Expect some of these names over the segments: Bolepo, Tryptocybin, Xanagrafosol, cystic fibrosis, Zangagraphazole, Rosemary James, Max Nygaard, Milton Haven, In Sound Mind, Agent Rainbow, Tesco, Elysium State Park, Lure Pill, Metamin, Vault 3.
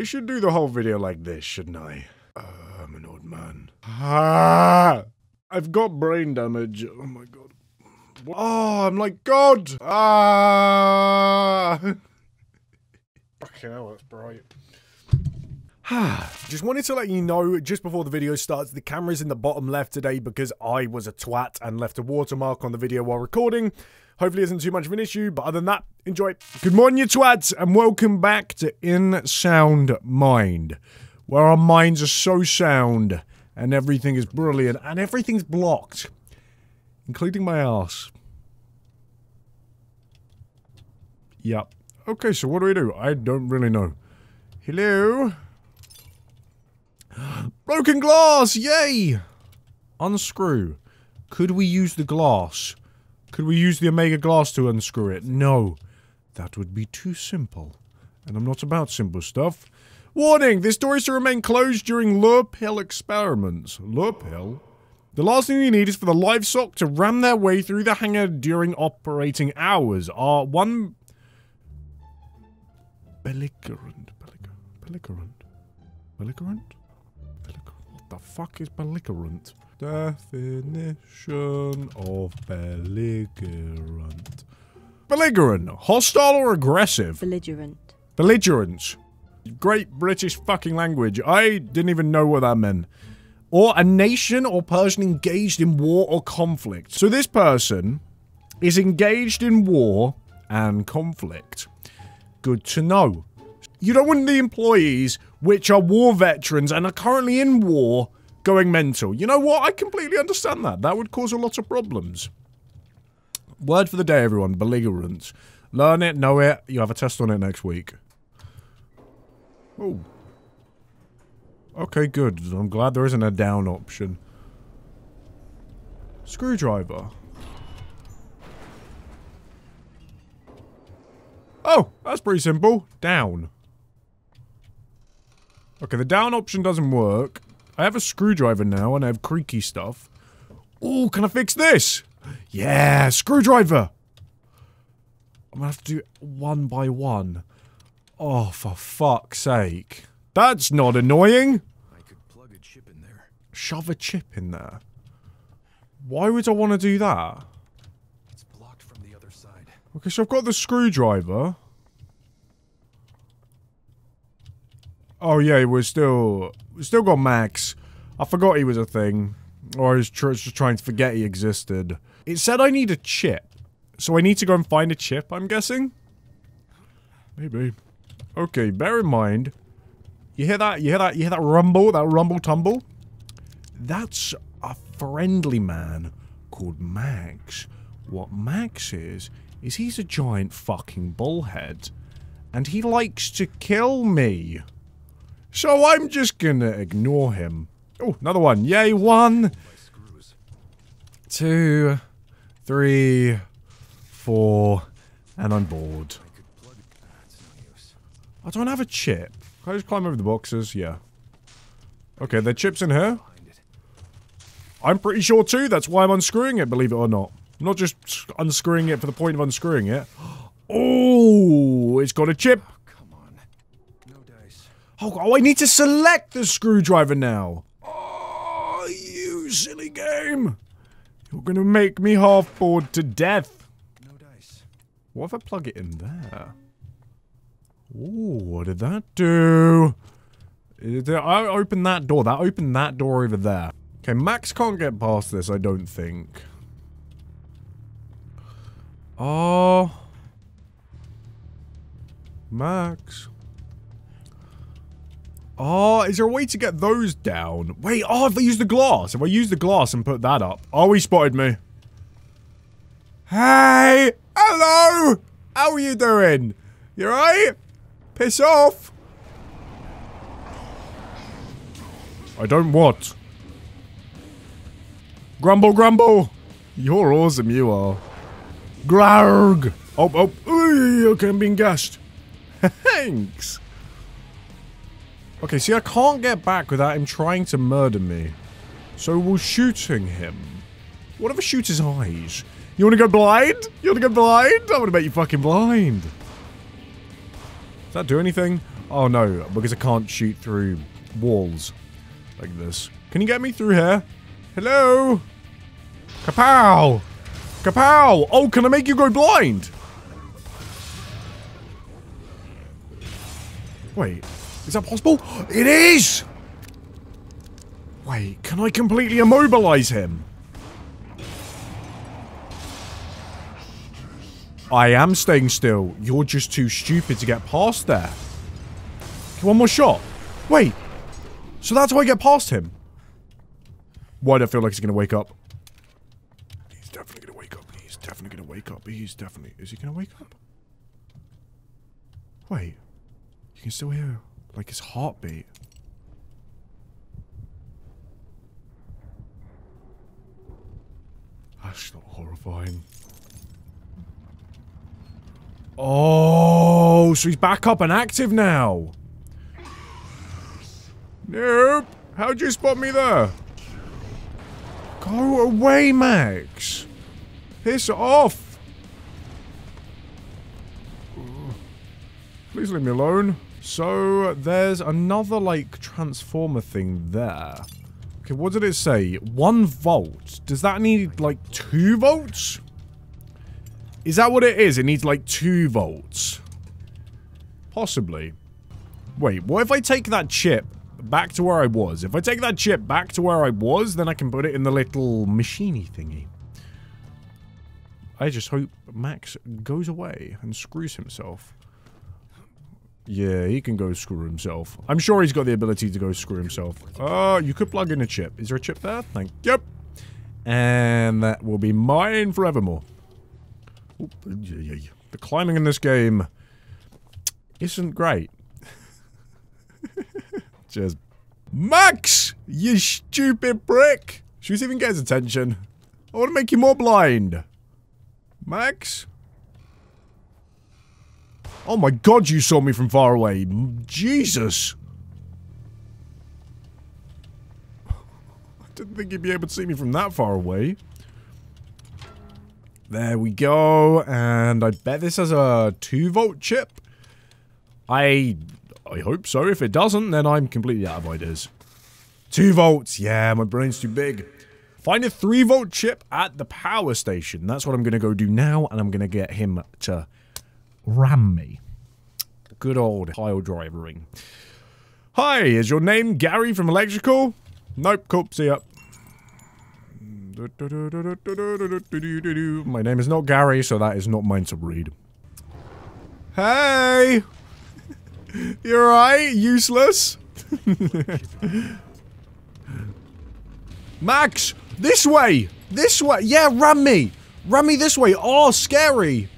I should do the whole video like this, shouldn't I? I'm an old man. Ah, I've got brain damage. Oh my god. Oh, I'm like, God! Ah! Fucking hell, that's bright. Just wanted to let you know, just before the video starts, the camera's in the bottom left today because I was a twat and left a watermark on the video while recording. Hopefully isn't too much of an issue, but other than that, enjoy. Good morning, you twats, and welcome back to In Sound Mind, where our minds are so sound, and everything is brilliant, and everything's blocked, including my ass. Yep. Okay, so what do? I don't really know. Hello? Broken glass! Yay! Unscrew. Could we use the glass? Could we use the Omega glass to unscrew it? No. That would be too simple. And I'm not about simple stuff. Warning! This door is to remain closed during Lure Pill experiments. Lure Pill? The last thing you need is for the livestock to ram their way through the hangar during operating hours. Our one... Belligerent? The fuck is belligerent? Definition of belligerent. Belligerent! Hostile or aggressive? Belligerent. Belligerent. Great British fucking language. I didn't even know what that meant. Or a nation or person engaged in war or conflict. So this person is engaged in war and conflict. Good to know. You don't want the employees, which are war veterans and are currently in war, going mental. You know what? I completely understand that. That would cause a lot of problems. Word for the day, everyone. Belligerent. Learn it, know it. You have a test on it next week. Oh. Okay, good. I'm glad there isn't a down option. Screwdriver. Oh, that's pretty simple. Down. Okay, the down option doesn't work. I have a screwdriver now, and I have creaky stuff. Ooh, can I fix this? Yeah, screwdriver! I'm gonna have to do it one by one. Oh, for fuck's sake. That's not annoying! I could plug a chip in there. Shove a chip in there? Why would I want to do that? It's blocked from the other side. Okay, so I've got the screwdriver. Oh yeah, we've still got Max. I forgot he was a thing. Or I was just trying to forget he existed. It said I need a chip. So I need to go and find a chip, I'm guessing? Maybe. Okay, bear in mind. You hear that? You hear that rumble? That rumble tumble? That's a friendly man called Max. What Max is he's a giant fucking bullhead. And he likes to kill me. So I'm just gonna ignore him. Oh, another one. Yay, 1, 2, 3, 4, and I'm bored. I don't have a chip. Can I just climb over the boxes? Yeah. Okay, there are chips in here. I'm pretty sure too, that's why I'm unscrewing it, believe it or not. I'm not just unscrewing it for the point of unscrewing it. Oh, it's got a chip. Oh, I need to select the screwdriver now. Oh, you silly game. You're gonna make me half bored to death. No dice. What if I plug it in there? Ooh, what did that do? I opened that door. That opened that door over there. Okay, Max can't get past this, I don't think. Oh. Max. Oh, is there a way to get those down? Wait, oh, if I use the glass. If I use the glass and put that up. Oh, he spotted me. Hey! Hello! How are you doing? You alright? Piss off! I don't what? Grumble, grumble! You're awesome, you are. Grarg! Oh, oh, ooh, okay, I'm being gashed. Thanks! Okay, see, I can't get back without him trying to murder me. So we're shooting him. What if I shoot his eyes? You want to go blind? You want to go blind? I want to make you fucking blind. Does that do anything? Oh no, because I can't shoot through walls like this. Can you get me through here? Hello? Kapow! Kapow! Oh, can I make you go blind? Wait, is that possible? It is! Wait, can I completely immobilize him? I am staying still. You're just too stupid to get past there. One more shot. Wait. So that's how I get past him. Why do I feel like he's going to wake up? He's definitely going to wake up. He's definitely going to wake up. He's definitely... Is he going to wake up? Wait. You can still hear, like, his heartbeat. That's not horrifying. Oh, so he's back up and active now. Nope. How'd you spot me there? Go away, Max. Piss off. Please leave me alone. So there's another, like, transformer thing there. Okay, what did it say? 1 volt. Does that need, like, 2 volts? Is that what it is? It needs, like, 2 volts. Possibly. Wait, what if I take that chip back to where I was? If I take that chip back to where I was, then I can put it in the little machiney thingy. I just hope Max goes away and screws himself. Yeah, he can go screw himself. I'm sure he's got the ability to go screw himself. Oh, you could plug in a chip. Is there a chip there? Thank you. Yep. And that will be mine forevermore. The climbing in this game isn't great. Cheers. Max! You stupid prick! Should we even get his attention? I want to make you more blind. Max? Oh my god, you saw me from far away. Jesus! I didn't think you'd be able to see me from that far away. There we go, and I bet this has a 2 volt chip. I hope so. If it doesn't, then I'm completely out of ideas. 2 volts, yeah, my brain's too big. Find a 3 volt chip at the power station. That's what I'm gonna go do now, and I'm gonna get him to ram me. Good old pile drivering. Hi, is your name Gary from Electrical? Nope, cool, see ya. My name is not Gary, so that is not mine to read. Hey! You're right, useless. Max, this way! This way! Yeah, ram me! Ram me this way! Oh, scary!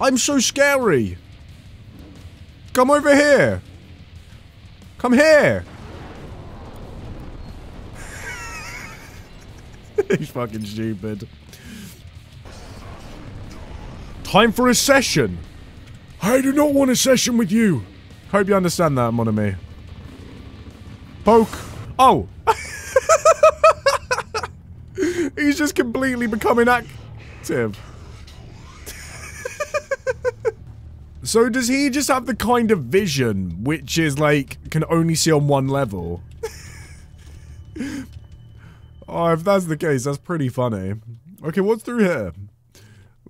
I'm so scary! Come over here! Come here! He's fucking stupid. Time for a session! I do not want a session with you! Hope you understand that, mon ami. Poke. Oh! He's just completely becoming active. So does he just have the kind of vision which is like, can only see on one level? Oh, if that's the case, that's pretty funny. Okay, what's through here?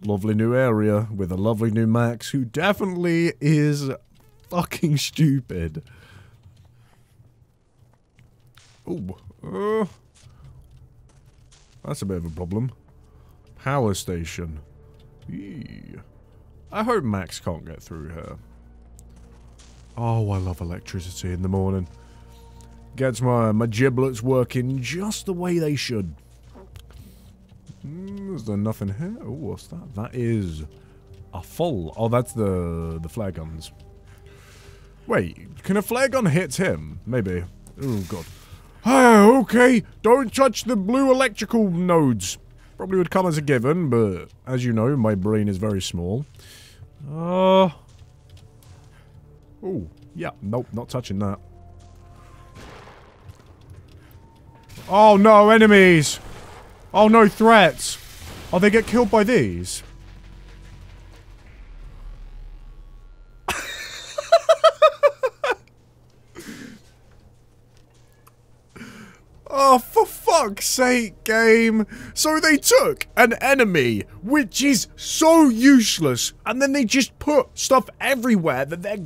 Lovely new area with a lovely new Max who definitely is fucking stupid. Oh, that's a bit of a problem. Power station. Eee. I hope Max can't get through here. Oh, I love electricity in the morning. Gets my giblets working just the way they should. Is there nothing here? Oh, what's that? That is a full. Oh, that's the flare guns. Wait, can a flare gun hit him? Maybe. Oh, God. Oh, okay. Don't touch the blue electrical nodes. Probably would come as a given, but as you know, my brain is very small. Oh, yeah. Nope, not touching that. Oh, no, enemies. Oh, no, threats. Oh, they get killed by these. Oh, for fuck's sake, game. So they took an enemy, which is so useless, and then they just put stuff everywhere that their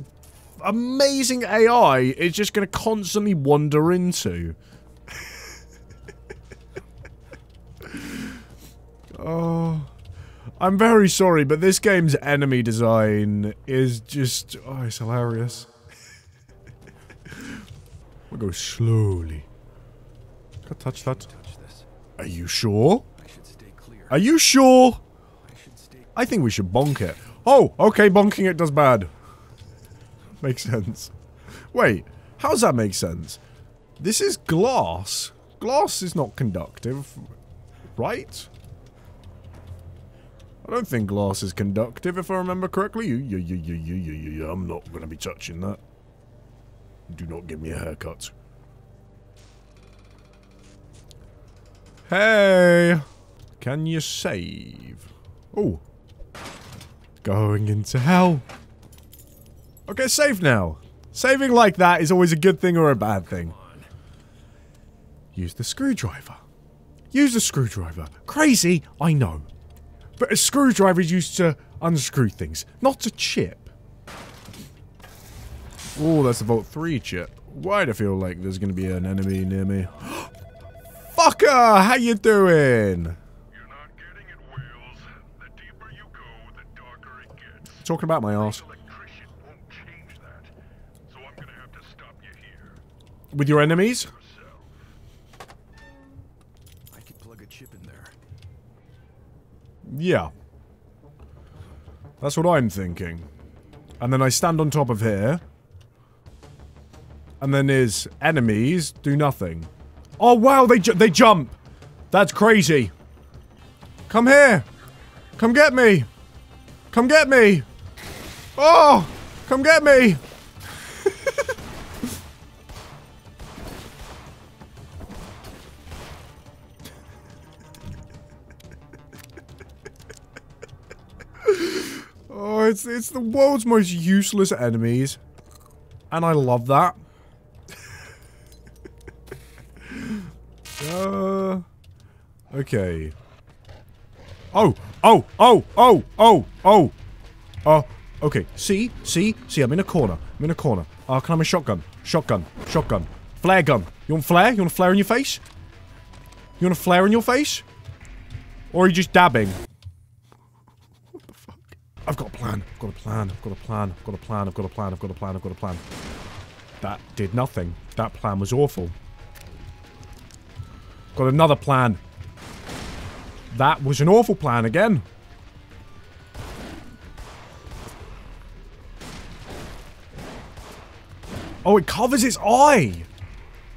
amazing AI is just going to constantly wander into. Oh, I'm very sorry, but this game's enemy design is just... oh, it's hilarious. We'll go slowly. Can't touch that. Are you sure? Are you sure? I think we should bonk it. Oh, okay, bonking it does bad. Makes sense. Wait, how does that make sense? This is glass. Glass is not conductive, right? I don't think glass is conductive, if I remember correctly. I'm not going to be touching that. Do not give me a haircut. Hey! Can you save? Oh. Going into hell. Okay, save now. Saving like that is always a good thing or a bad thing. Use the screwdriver. Use the screwdriver. Crazy, I know. But a screwdriver is used to unscrew things, not to chip. Oh, that's a Vault 3 chip. Why do I feel like there's going to be an enemy near me? Fucker! How you doing? You're not getting it, Wales. The deeper you go, the darker it gets. Talking about my arse. Electrician won't change that, so I'm going to have to stop you here. With your enemies? I could plug a chip in there. Yeah. That's what I'm thinking. And then I stand on top of here. And then his enemies do nothing. Oh wow, they jump. That's crazy. Come here. Come get me. Come get me. Oh, come get me. Oh, it's the world's most useless enemies. And I love that. Okay. Oh! Oh! Oh! Oh! Oh! Oh! Okay. See? See? See, I'm in a corner. I'm in a corner. Can I have a shotgun? Shotgun. Shotgun. Flare gun. You want flare? You want a flare in your face? You want a flare in your face? Or are you just dabbing? What the fuck? I've got a plan. I've got a plan. I've got a plan. I've got a plan. I've got a plan. I've got a plan. I've got a plan. That did nothing. That plan was awful. Got another plan. That was an awful plan again. Oh, it covers its eye.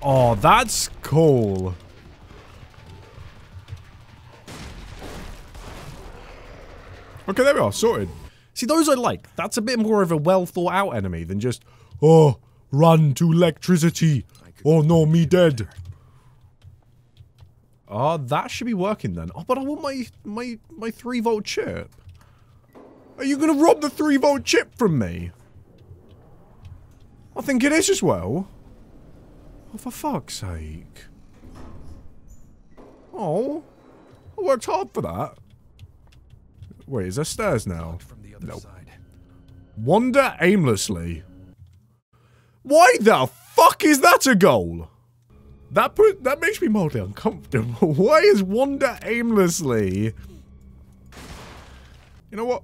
Oh, that's cool. Okay, there we are. Sorted. See, those I like. That's a bit more of a well thought out enemy than just, oh, run to electricity. Oh, no, me dead. Ah, that should be working then. Oh, but I want my 3-volt chip. Are you going to rob the 3-volt chip from me? I think it is as well. Oh, for fuck's sake. Oh, I worked hard for that. Wait, is there stairs now? No. Wander aimlessly. Why the fuck is that a goal? That makes me mildly uncomfortable. Why is wander aimlessly? You know what?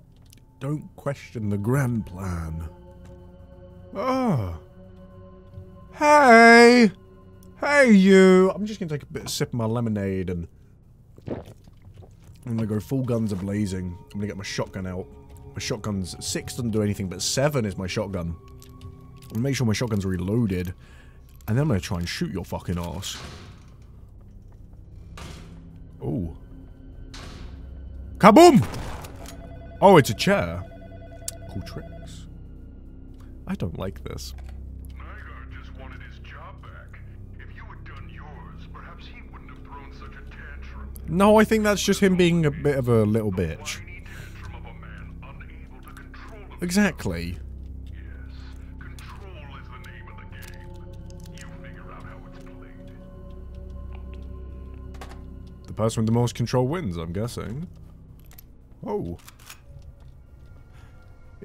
Don't question the grand plan. Ah. Oh. Hey! Hey, you! I'm just gonna take a bit of sip of my lemonade and... I'm gonna go full guns a-blazing. I'm gonna get my shotgun out. My shotgun's 6 doesn't do anything, but 7 is my shotgun. I'm gonna make sure my shotgun's reloaded. And then I'm going to try and shoot your fucking ass. Oh. Kaboom! Oh, it's a chair. Cool tricks. I don't like this. Nygaard just wanted his job back. If you had done yours, perhaps he wouldn't have thrown such a tantrum. No, I think that's just him being a bit of a little bitch. Exactly. The person with the most control wins, I'm guessing. Oh.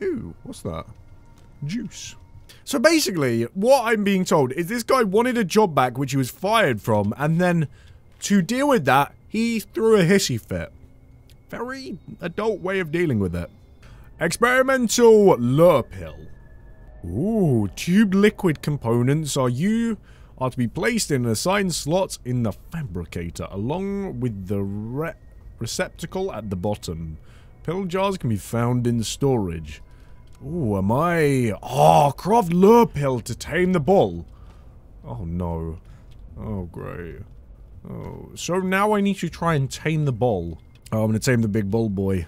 Ew, what's that? Juice. So basically, what I'm being told is this guy wanted a job back which he was fired from, and then to deal with that, he threw a hissy fit. Very adult way of dealing with it. Experimental Lure Pill. Ooh, tube liquid components are to be placed in assigned slots in the fabricator, along with the receptacle at the bottom. Pill jars can be found in storage. Ooh, am I... Oh, craft lure pill to tame the bull. Oh, no. Oh, great. Oh, so now I need to try and tame the bull. Oh, I'm gonna tame the big bull boy.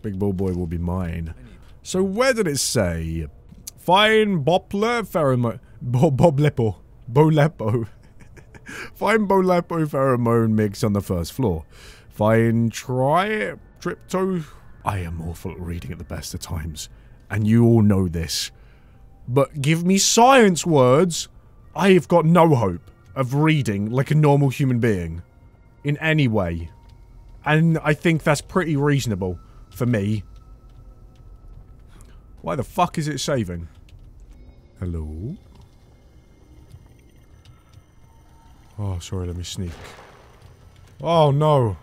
Big bull boy will be mine. So where did it say? Fine Boppler pheromone... Bolepo. Bolepo. Fine Bolepo pheromone mix on the first floor. Fine Tryptocybin. I am awful at reading at the best of times. And you all know this. But give me science words. I have got no hope of reading like a normal human being. In any way. And I think that's pretty reasonable for me. Why the fuck is it saving? Hello? Oh, sorry, let me sneak. Oh, no.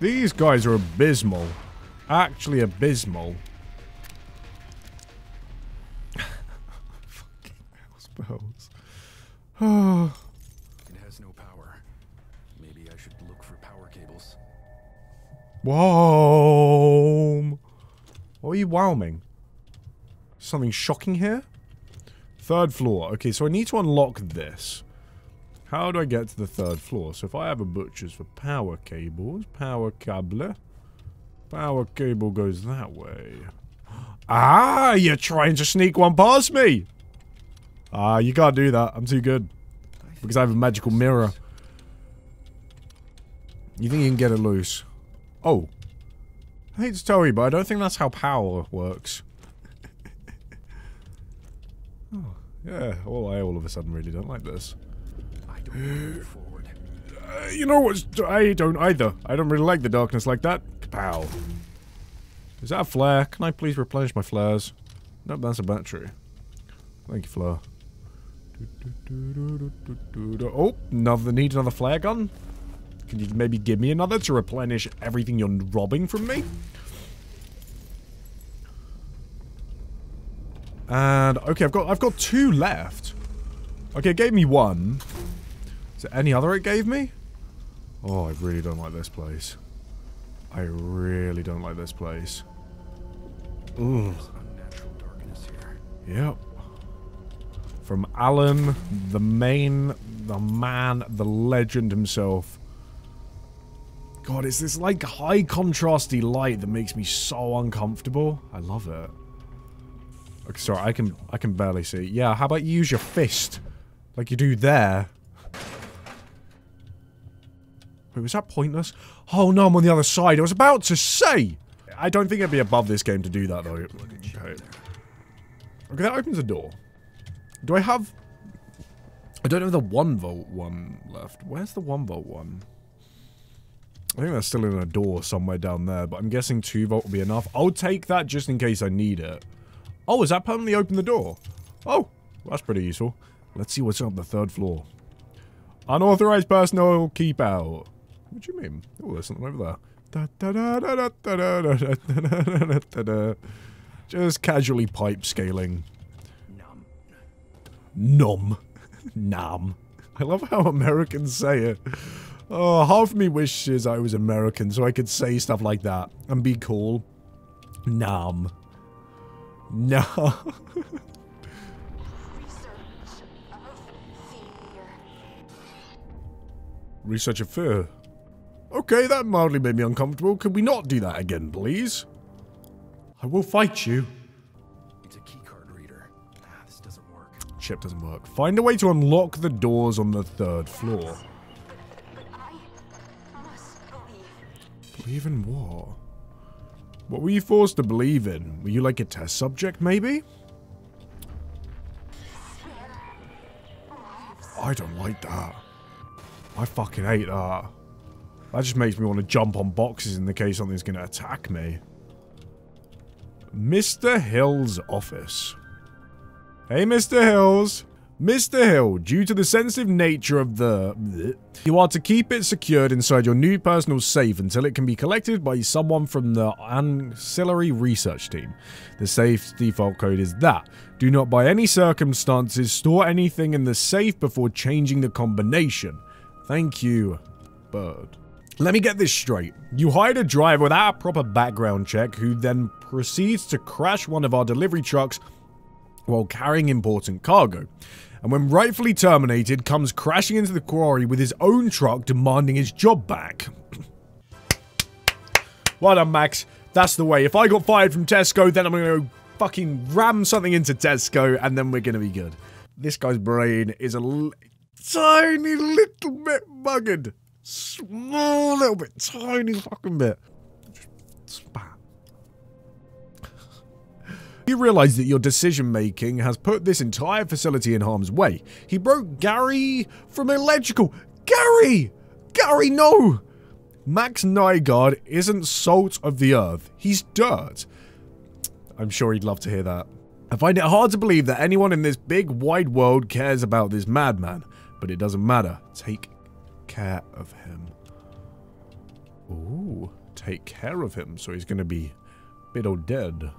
These guys are abysmal. Actually abysmal. Fucking hell, spells. It has no power. Maybe I should look for power cables. Whoa! What are you wowing? Something shocking here? Third floor. Okay, so I need to unlock this. How do I get to the third floor? So if I have a butcher's for power cables, power cable goes that way. Ah, you're trying to sneak one past me. Ah, you can't do that. I'm too good. Because I have a magical mirror. You think you can get it loose? Oh. I hate to tell you, but I don't think that's how power works. Oh, yeah, well, I all of a sudden really don't like this. You know what? I don't either. I don't really like the darkness like that. Kapow. Is that a flare? Can I please replenish my flares? Nope, that's a battery. Thank you, flare. Oh, need another flare gun? Can you maybe give me another to replenish everything you're robbing from me? And okay, I've got two left. Okay, it gave me one. Is there any other it gave me? Oh, I really don't like this place. I really don't like this place. Ooh. Yep. From Alan, the man, the legend himself. God, it's this like high contrasty light that makes me so uncomfortable. I love it. Okay, sorry, I can barely see. Yeah, how about you use your fist? Like you do there. Wait, was that pointless? Oh no, I'm on the other side. I was about to say! I don't think I'd be above this game to do that, though. Okay, that opens a door. Do I have... I don't have the 1-volt one left. Where's the 1-volt one? I think that's still in a door somewhere down there, but I'm guessing 2-volt will be enough. I'll take that just in case I need it. Oh, has that permanently opened the door? Oh, that's pretty useful. Let's see what's on the third floor. Unauthorized personnel keep out. What do you mean? Oh, there's something over there. Just casually pipe scaling. Nom. Nom. I love how Americans say it. Oh, half of me wishes I was American so I could say stuff like that and be cool. Nom. No. Research of fear. Okay, that mildly made me uncomfortable. Could we not do that again, please? I will fight you. It's a keycard reader. Ah, this doesn't work. Chip doesn't work. Find a way to unlock the doors on the third floor. But I must believe. Believe in what? What were you forced to believe in? Were you like a test subject, maybe? I don't like that. I fucking hate that. That just makes me want to jump on boxes in the case something's going to attack me. Mr. Hill's office. Hey, Mr. Hills. Mr. Hill, due to the sensitive nature of the... You are to keep it secured inside your new personal safe until it can be collected by someone from the ancillary research team. The safe's default code is that. Do not by any circumstances store anything in the safe before changing the combination. Thank you, bird. Let me get this straight. You hired a driver without a proper background check who then proceeds to crash one of our delivery trucks while carrying important cargo. And when rightfully terminated, comes crashing into the quarry with his own truck demanding his job back. Well done, Max. That's the way. If I got fired from Tesco, then I'm going to go fucking ram something into Tesco and then we're going to be good. This guy's brain is a tiny little bit buggered. Small little bit. Tiny fucking bit. Spat. You realize that your decision-making has put this entire facility in harm's way. He broke Gary from electrical. Gary! Gary, no! Max Nygaard isn't salt of the earth. He's dirt. I'm sure he'd love to hear that. I find it hard to believe that anyone in this big, wide world cares about this madman. But it doesn't matter. Take care of him. Ooh, take care of him. So he's going to be bit or dead.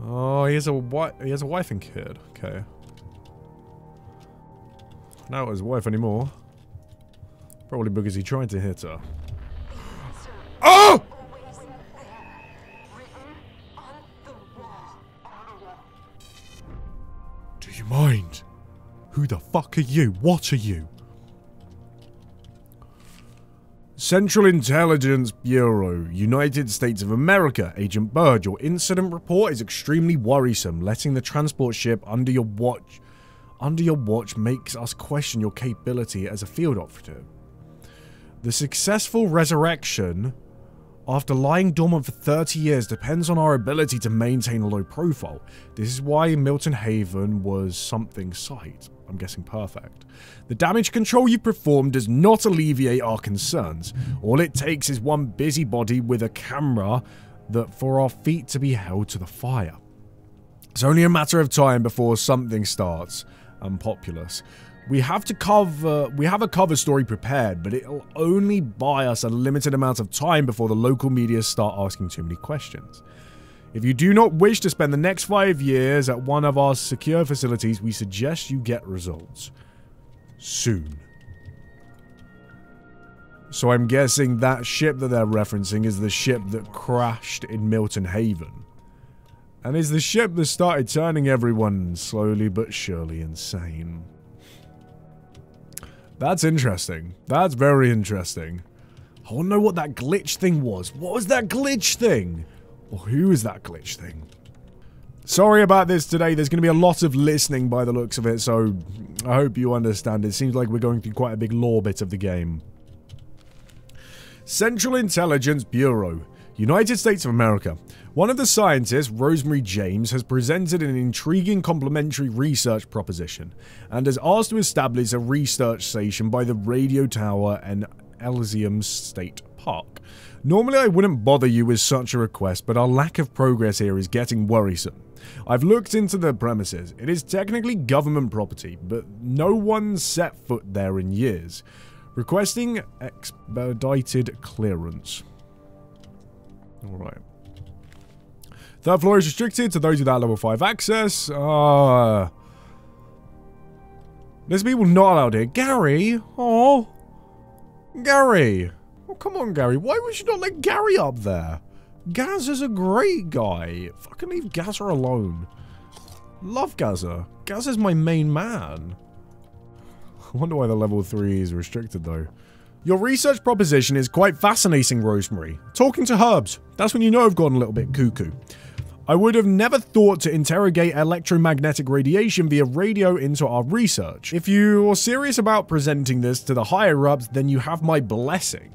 Oh, he has a wife and kid. Okay. Not his wife anymore. Probably because he tried to hit her. Oh! Do you mind? Who the fuck are you? What are you? Central Intelligence Bureau, United States of America, Agent Bird, your incident report is extremely worrisome. Letting the transport ship under your watch makes us question your capability as a field operative. The successful resurrection, after lying dormant for 30 years, depends on our ability to maintain a low profile. This is why Milton Haven was something site. I'm guessing perfect. The damage control you performed does not alleviate our concerns. All it takes is one busybody with a camera that for our feet to be held to the fire. It's only a matter of time before something starts and populace. We have a cover story prepared, but it'll only buy us a limited amount of time before the local media start asking too many questions. If you do not wish to spend the next 5 years at one of our secure facilities, we suggest you get results soon. So I'm guessing that ship that they're referencing is the ship that crashed in Milton Haven. And is the ship that started turning everyone slowly but surely insane. That's interesting. That's very interesting. I want to know what that glitch thing was. What was that glitch thing? Or who is that glitch thing? Sorry about this today. There's going to be a lot of listening by the looks of it, so I hope you understand. It seems like we're going through quite a big lore bit of the game. Central Intelligence Bureau, United States of America. One of the scientists, Rosemary James, has presented an intriguing complementary research proposition and has asked to establish a research station by the radio tower in Elysium State Park. Normally I wouldn't bother you with such a request, but our lack of progress here is getting worrisome. I've looked into the premises. It is technically government property, but no one set foot there in years. Requesting expedited clearance. Alright. Third floor is restricted to those without level 5 access. There's people not allowed here. Gary? Oh, Gary. Oh, come on, Gary. Why would you not let Gary up there? Gaz is a great guy. Fucking leave Gaza alone. Love Gaza. Gaza's my main man. I wonder why the level 3 is restricted, though. Your research proposition is quite fascinating, Rosemary. Talking to herbs. That's when you know I've gone a little bit cuckoo. I would have never thought to interrogate electromagnetic radiation via radio into our research. If you're serious about presenting this to the higher-ups, then you have my blessing.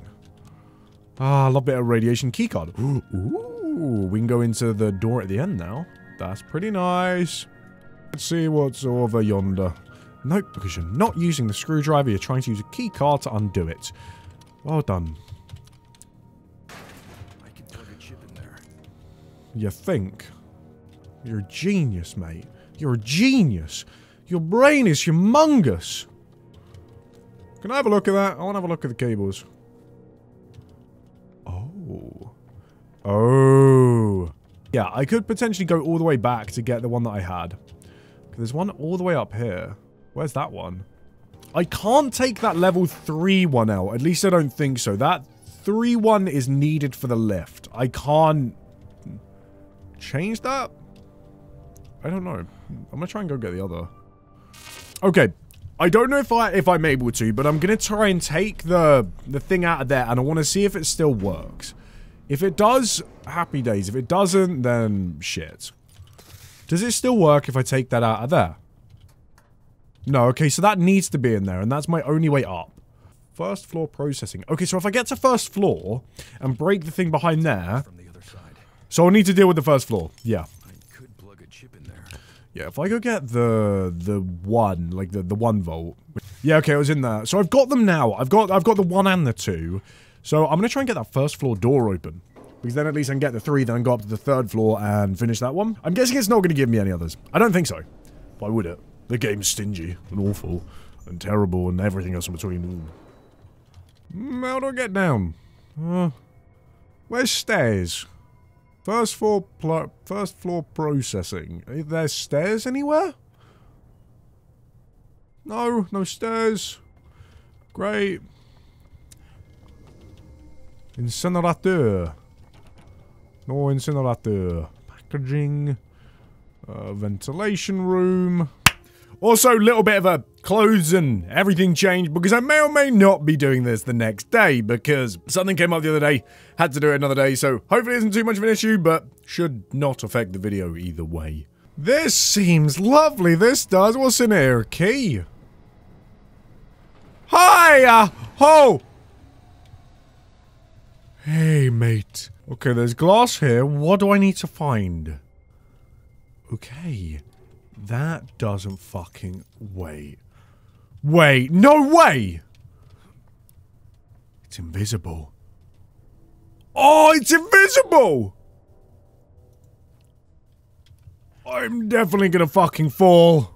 Ah, I love a bit of radiation keycard. Ooh, we can go into the door at the end now. That's pretty nice. Let's see what's over yonder. Nope, because you're not using the screwdriver. You're trying to use a keycard to undo it. Well done. I can plug a chip in there. You think? You're a genius, mate. You're a genius. Your brain is humongous. Can I have a look at that? I want to have a look at the cables. Oh. Oh. Yeah, I could potentially go all the way back to get the one that I had. There's one all the way up here. Where's that one? I can't take that level 3 one out. At least I don't think so. That 3 one is needed for the lift. I can't change that? I don't know. I'm going to try and go get the other. Okay. I don't know if I'm able to, but I'm going to try and take the thing out of there, and I want to see if it still works. If it does, happy days. If it doesn't, then shit. Does it still work if I take that out of there? No, okay, so that needs to be in there, and that's my only way up. First floor processing. Okay, so if I get to first floor and break the thing behind there... From the other side. So I'll need to deal with the first floor, yeah. Yeah, if I go get the one, like the 1 volt. Yeah, okay, I was in there. So I've got them now. I've got the 1 and the 2. So I'm gonna try and get that first floor door open. Because then at least I can get the 3, then I can go up to the 3rd floor and finish that one. I'm guessing it's not gonna give me any others. I don't think so. Why would it? The game's stingy and awful and terrible and everything else in between. How do I get down? Where's stairs? First floor processing. Are there stairs anywhere? No, no stairs. Great. Incinerator. No incinerator. Packaging. Ventilation room. Also, little bit of a clothes and everything changed because I may or may not be doing this the next day because something came up the other day, had to do it another day, so hopefully it isn't too much of an issue, but should not affect the video either way. This seems lovely, this does. What's in here? Key. Hiya! Ho! Hey, mate. Okay, there's glass here. What do I need to find? Okay. That doesn't fucking wait. Wait, no way! It's invisible. Oh, it's invisible! I'm definitely gonna fucking fall.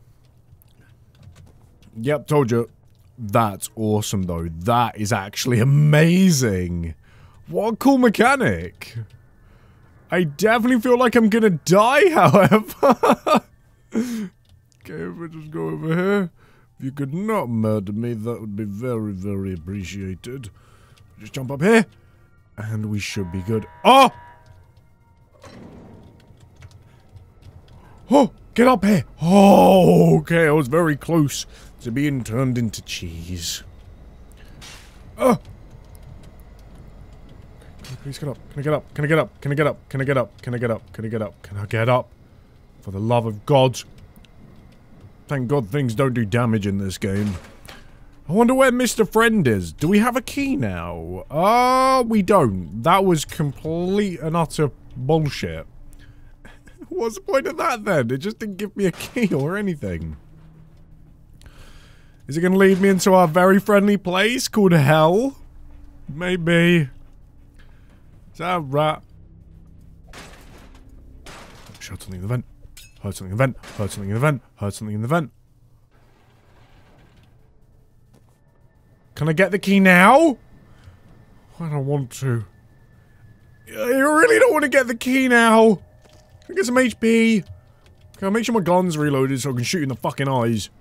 Yep, told you. That's awesome, though. That is actually amazing. What a cool mechanic. I definitely feel like I'm gonna die, however. Okay, if we just go over here. If you could not murder me, that would be very, very appreciated. Just jump up here, and we should be good. Oh! Oh, get up here! Oh, okay, I was very close to being turned into cheese. Oh! Can I please get up? Can I get up? Can I get up? Can I get up? Can I get up? Can I get up? Can I get up? Can I get up? For the love of God. Thank God things don't do damage in this game. I wonder where Mr. Friend is. Do we have a key now? We don't. That was complete and utter bullshit. What's the point of that then? It just didn't give me a key or anything. Is it going to lead me into our very friendly place called Hell? Maybe. Is that a rat? Heard something in the vent. Heard something in the vent. Heard something in the vent. Heard something in the vent. Can I get the key now? I don't want to. I really don't want to get the key now. Can I get some HP? Can I make sure my gun's reloaded so I can shoot in the fucking eyes?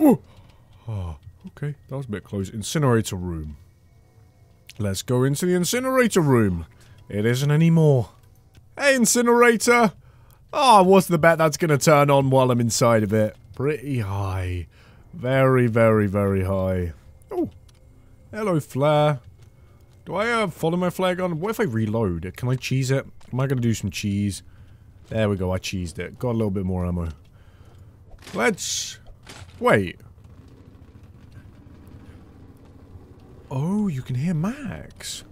Ooh. Oh, okay, that was a bit close. Incinerator room. Let's go into the incinerator room. It isn't anymore. Hey, incinerator! Ah, what's the bet that's gonna turn on while I'm inside of it? Pretty high. Very, very, very high. Oh. Hello, flare. Do I follow my flare gun? What if I reload? Can I cheese it? Am I gonna do some cheese? There we go, I cheesed it. Got a little bit more ammo. Let's... wait. Oh, you can hear Max.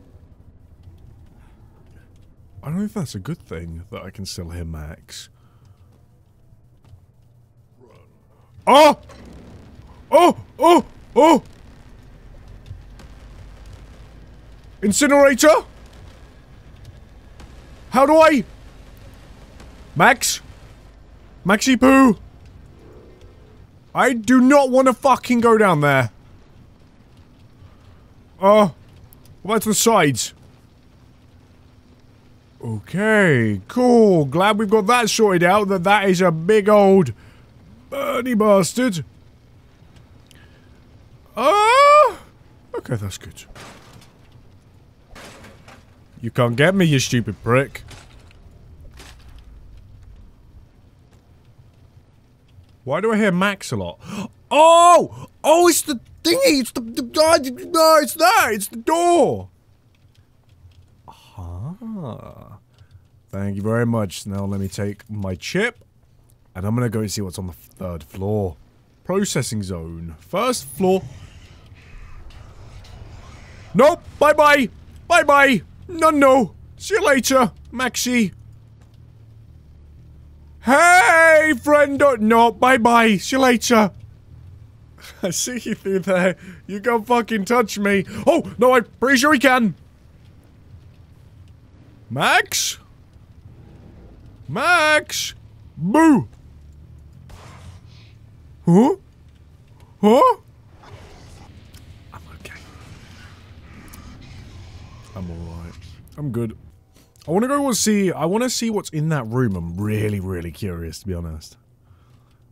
I don't know if that's a good thing that I can still hear Max. Oh! Oh! Oh! Oh! Incinerator? How do I? Max? Maxi Poo? I do not want to fucking go down there. Oh. What about to the sides? Okay, cool. Glad we've got that sorted out. That is a big old birdie bastard. Ah! Okay, that's good. You can't get me, you stupid prick. Why do I hear Max a lot? Oh! Oh, it's the thingy! It's the no, it's that! It's the door! Ah. Thank you very much. Now let me take my chip. And I'm gonna go and see what's on the third floor. Processing zone. First floor. Nope! Bye-bye! Bye-bye! No, no. See you later, Maxi. Hey, friend. No, bye-bye. See you later. I see you through there. You can't fucking touch me. Oh, no, I'm pretty sure he can. Max? Max? Boo. Huh? Huh? I'm okay. I'm alright. I'm good. I want to go and see. I want to see what's in that room. I'm really, really curious, to be honest.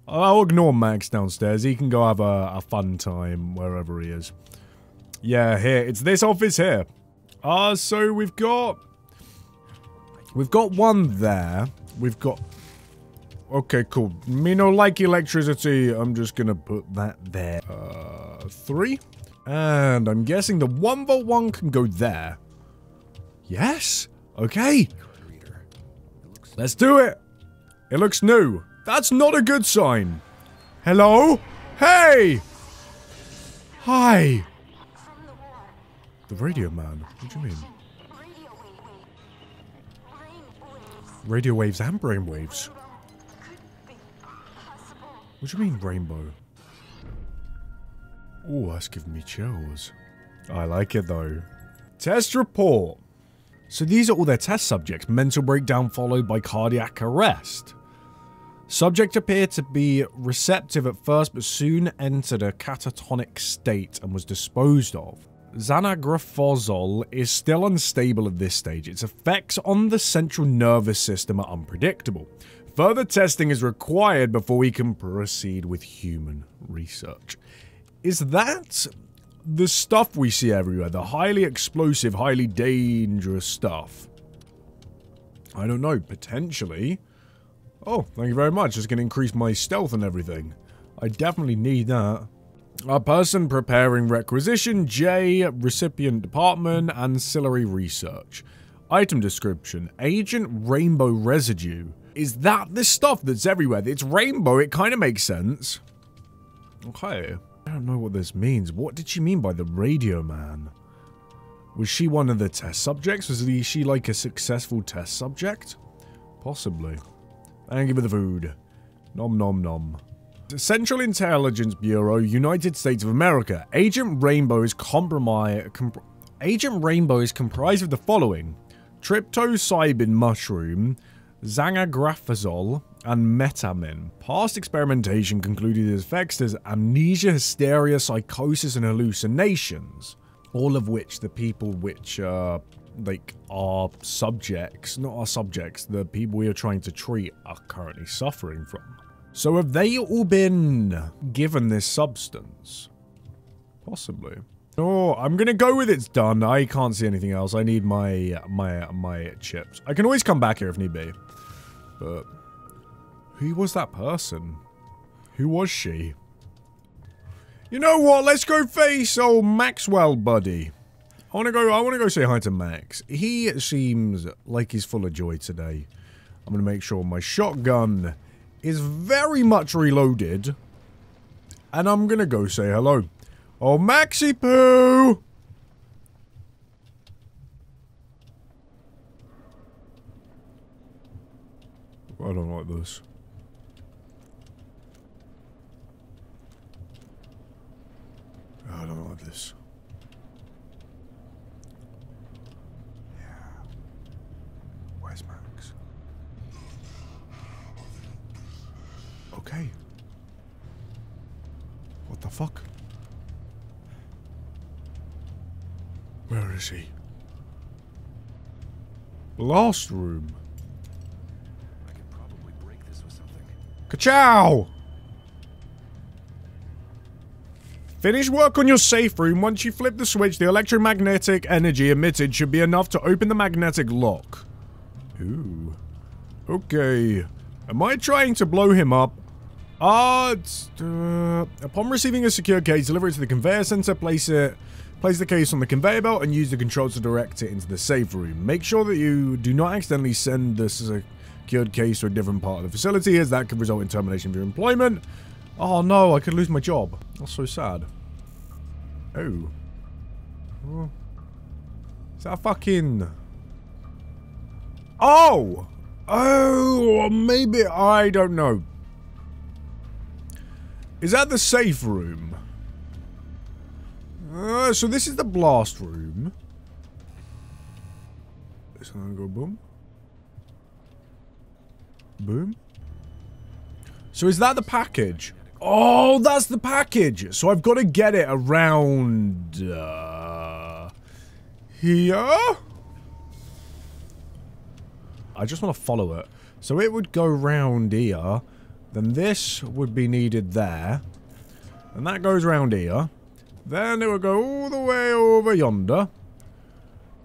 I'll ignore Max downstairs. He can go have a fun time wherever he is. Yeah, here. It's this office here. Ah, so we've got. We've got one there. We've got. Okay, cool. Me no like electricity. I'm just gonna put that there. 3. And I'm guessing the 1v1 can go there. Yes? Okay. Let's do it. It looks new. That's not a good sign. Hello? Hey! Hi. The radio man. What do you mean? Radio waves and brain waves. What do you mean, rainbow? Oh, that's giving me chills. I like it, though. Test report. So these are all their test subjects. Mental breakdown followed by cardiac arrest. Subject appeared to be receptive at first, but soon entered a catatonic state and was disposed of. Xanagrafosol is still unstable at this stage. Its effects on the central nervous system are unpredictable. Further testing is required before we can proceed with human research. Is that the stuff we see everywhere, the highly explosive, highly dangerous stuff? I don't know, potentially. Oh, thank you very much. It's going to increase my stealth and everything. I definitely need that. A person preparing requisition, J, recipient department, ancillary research. Item description, Agent Rainbow residue. Is that this stuff that's everywhere? It's rainbow, it kind of makes sense. Okay. I don't know what this means. What did she mean by the radio man? Was she one of the test subjects? Was she like a successful test subject? Possibly. Thank you for the food. Nom nom nom. Central Intelligence Bureau, United States of America. Agent Rainbow is comprised of the following. Tryptocybin mushroom, Zangagraphazole, and Metamin. Past experimentation concluded its effects as amnesia, hysteria, psychosis, and hallucinations. All of which the people which like our subjects, not our subjects, the people we are trying to treat are currently suffering from. So have they all been given this substance? Possibly. Oh, I'm gonna go with it's done. I can't see anything else. I need my chips. I can always come back here if need be. But who was that person? Who was she? You know what? Let's go face old Maxwell, buddy. I wanna go say hi to Max. He seems like he's full of joy today. I'm gonna make sure my shotgun is very much reloaded. And I'm gonna go say hello. Oh, Maxi Poo! I don't like this. I don't like this. Yeah. Where's Max? Okay. What the fuck? Where is he? Last room. I could probably break this with something. Ka-chow! Finish work on your safe room. Once you flip the switch, the electromagnetic energy emitted should be enough to open the magnetic lock. Ooh. Okay. Am I trying to blow him up? Upon receiving a secure case, deliver it to the conveyor center, place the case on the conveyor belt and use the controls to direct it into the safe room. Make sure that you do not accidentally send the secured case to a different part of the facility, as that could result in termination of your employment. Oh no, I could lose my job. That's so sad. Oh. Oh. Is that a fucking... Oh! Oh, maybe, I don't know. Is that the safe room? So this is the blast room. It's gonna go boom. Boom. So is that the package? Oh, that's the package! So I've got to get it around... here? I just want to follow it. So it would go round here. Then this would be needed there. And that goes round here. Then it would go all the way over yonder.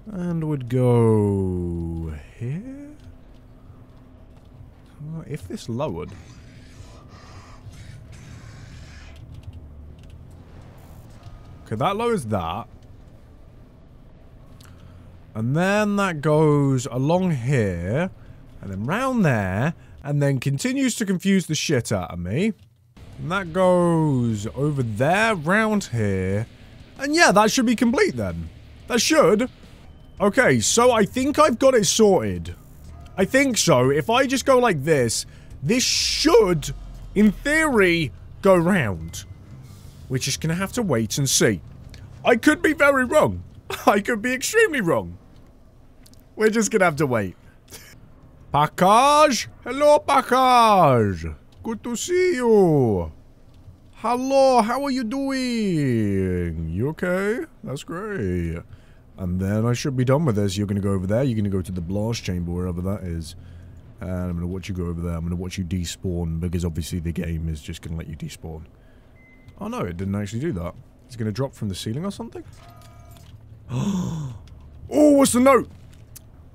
And would go... here? If this lowered... Okay, that lowers that. And then that goes along here. And then round there. And then continues to confuse the shit out of me. And that goes over there, round here. And yeah, that should be complete then. That should. Okay, so I think I've got it sorted. I think so. If I just go like this, this should, in theory, go round. We're just gonna have to wait and see. I could be very wrong. I could be extremely wrong. We're just gonna have to wait. Package! Hello, Package! Good to see you! Hello, how are you doing? You okay? That's great. And then I should be done with this. You're gonna go over there. You're gonna go to the blast chamber, wherever that is. And I'm gonna watch you go over there. I'm gonna watch you despawn, because obviously the game is just gonna let you despawn. Oh no, it didn't actually do that. It's gonna drop from the ceiling or something? Oh, what's the note?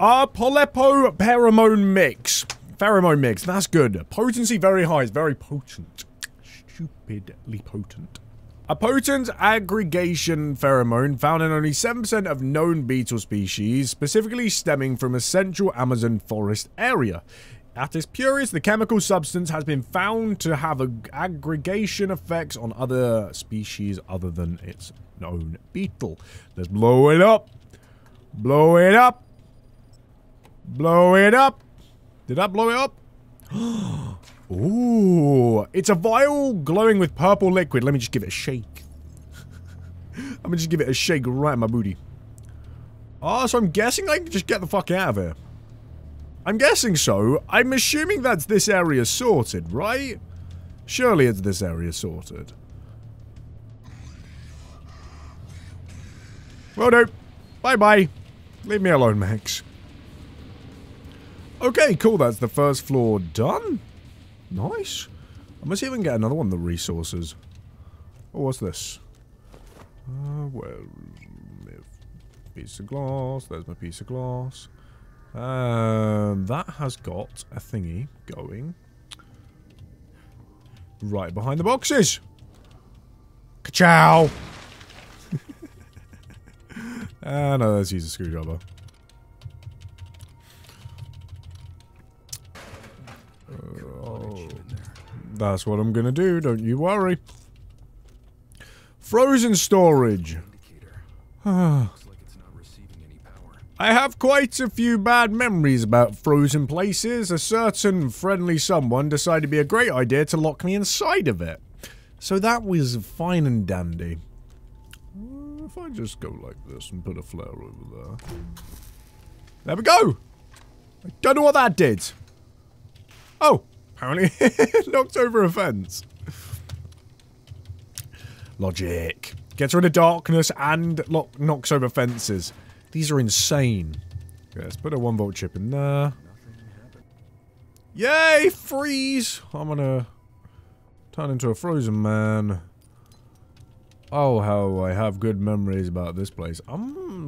Bolepo pheromone mix. Pheromone mix, that's good. Potency very high, it's very potent. Stupidly potent. A potent aggregation pheromone found in only 7% of known beetle species, specifically stemming from a central Amazon forest area. At its purest, the chemical substance has been found to have aggregation effects on other species other than its known beetle. Let's blow it up. Blow it up. Blow it up. Did that blow it up? Ooh. It's a vial glowing with purple liquid. Let me just give it a shake. I'm gonna just give it a shake right in my booty. Ah, so I'm guessing I can just get the fuck out of here. I'm guessing so. I'm assuming that's this area sorted, right? Surely it's this area sorted. Well, no. Bye-bye. Leave me alone, Max. Okay, cool. That's the first floor done. Nice. I must even get another one of the resources. Oh, what's this? Well, piece of glass. There's my piece of glass. That has got a thingy going right behind the boxes. Ka-chow! No, let's use a screwdriver. Oh, that's what I'm gonna do, don't you worry. Frozen storage. I have quite a few bad memories about frozen places. A certain friendly someone decided it'd be a great idea to lock me inside of it. So that was fine and dandy. If I just go like this and put a flare over there. There we go! I don't know what that did. Oh, apparently it knocked over a fence. Logic. Gets rid of darkness and knocks over fences. These are insane. Okay, let's put a 1-volt chip in there. Yay! Freeze! I'm gonna turn into a frozen man. Oh, how I have good memories about this place. I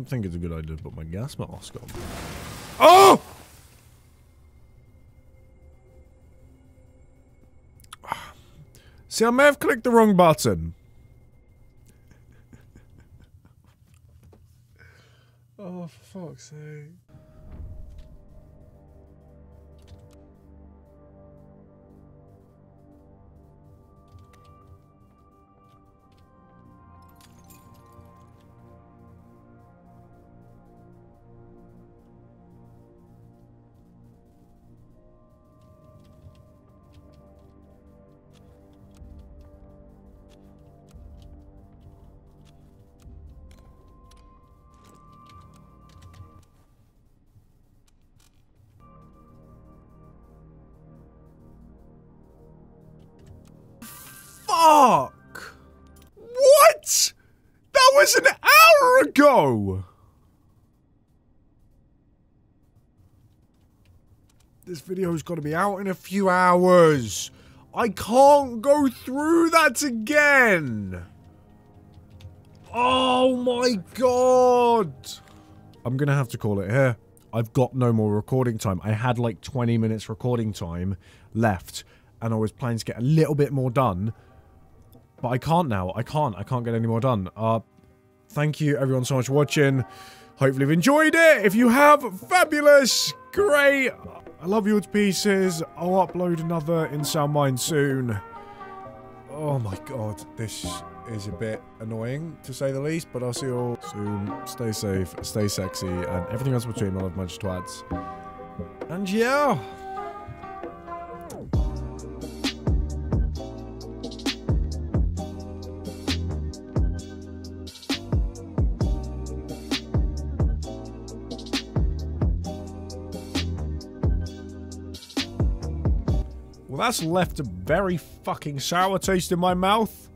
think it's a good idea to put my gas mask on. Oh! See, I may have clicked the wrong button. Oh, for fuck's sake. Fuck! What? That was an hour ago! This video's gotta be out in a few hours. I can't go through that again! Oh my god! I'm gonna have to call it here. I've got no more recording time. I had like 20 minutes recording time left, and I was planning to get a little bit more done. But I can't now. I can't get any more done. Thank you everyone so much for watching. Hopefully you've enjoyed it. If you have, fabulous. Great. I love you all to pieces. I'll upload another In Sound Mind soon. Oh my god. This is a bit annoying, to say the least. But I'll see you all soon. Stay safe. Stay sexy. And everything else between. I love my twats. And yeah. That's left a very fucking sour taste in my mouth.